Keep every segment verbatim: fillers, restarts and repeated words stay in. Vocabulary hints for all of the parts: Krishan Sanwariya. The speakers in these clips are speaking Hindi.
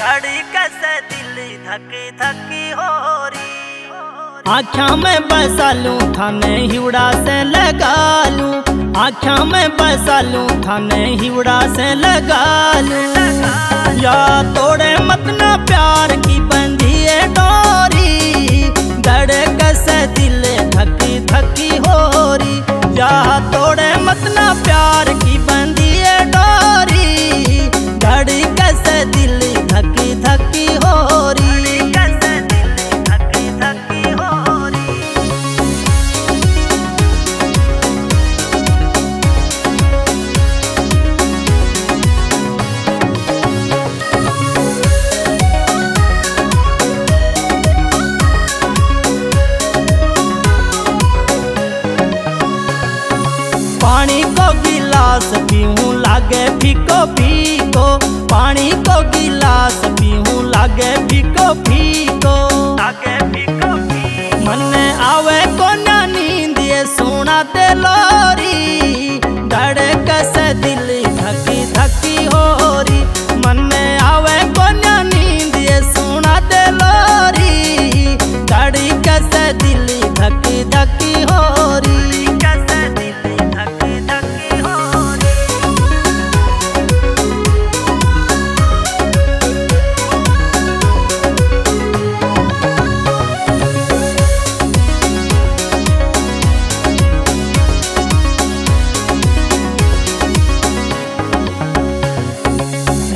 धड़क से दिल धकी धकी हो रही। आँखा में बसा लूँ थाने हिवड़ा से लगा लूँ, आँखा में बसा लूँ थाने हिवड़ा से लगा लूँ। या तोड़े मत ना प्यार की बंधी है डोरी, धड़क से दिल धकी धकी हो रही। या तोड़े मत ना प्यार की बंधी है डोरी, धड़क से दिल धकी धकी हो रही। पानी को गिलास पीऊं लागे फीको फीको, पानी को गिलास पीऊं लागे फीको फीको, लागे फीको फीको। मन में आवे को ना नींद ये सोना ते लोरी, धड़क से दिल धकी धकी हो रही। मन में आवे को ना नींद ये सोना ते लोरी, धड़क से दिल धकी धकी हो रही।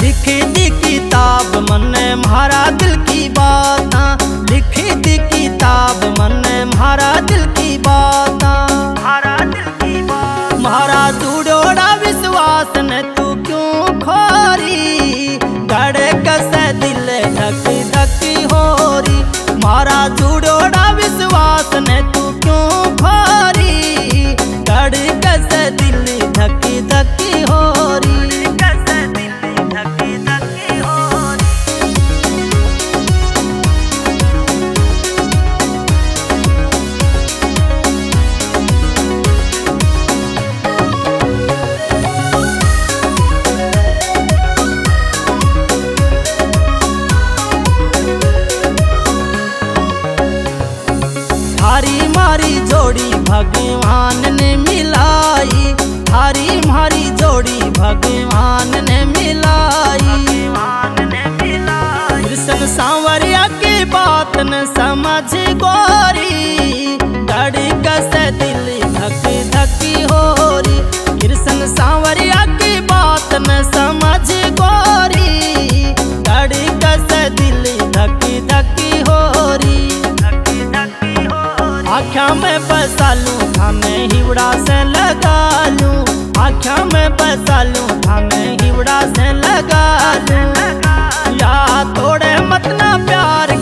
लिखी दी किताब मन्ने म्हारा दिल की बात, लिखी दी किताब मन्ने म्हारा दिल की बात, म्हारा दिल की बात। म्हारा जुड़ोड़ा विश्वास ने तू क्यों खोरी, धड़क से दिल धकी धकी हो रही। म्हारा जुड़ोड़ा विश्वास ने तू क्यों खोरी, धड़क से दिल धकी धकी हो रही। थारी मारी जोड़ी भगवान ने मिलाई, थारी मारी जोड़ी भगवान ने मिलाई, ने मिलाई। कृष्ण सांवरिया की बात न समझ गोरी, धड़क से दिल धकी धकी हो रही। कृष्ण सांवरिया की बात न समझ गोरी, धड़क से दिल धकी धकी हो रही। आँखा में बसा लूँ थाने हिवड़ा से लगा लूँ, आँखा में बसा लूँ थाने हिवड़ा से लगा लूँ। या तोड़े मत ना प्यार